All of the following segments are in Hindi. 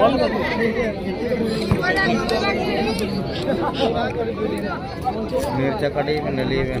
मिर्चा कड़ी में नली में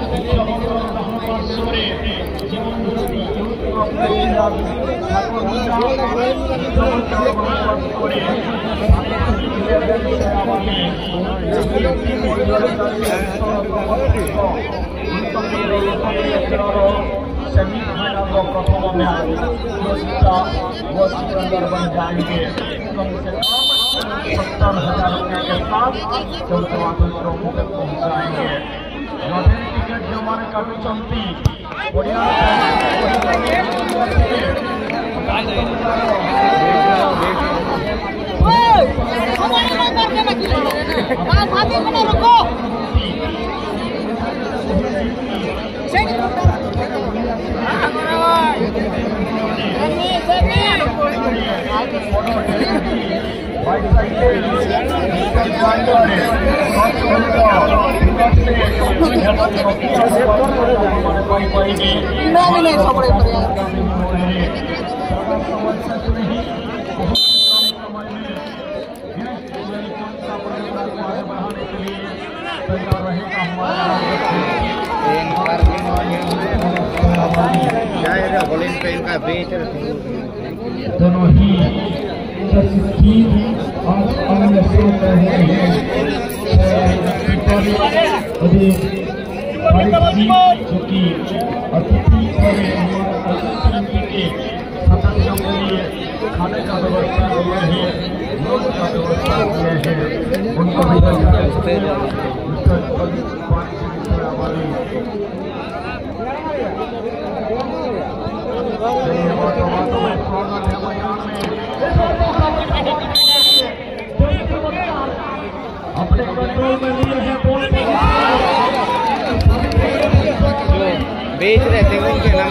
बीच रहते हैं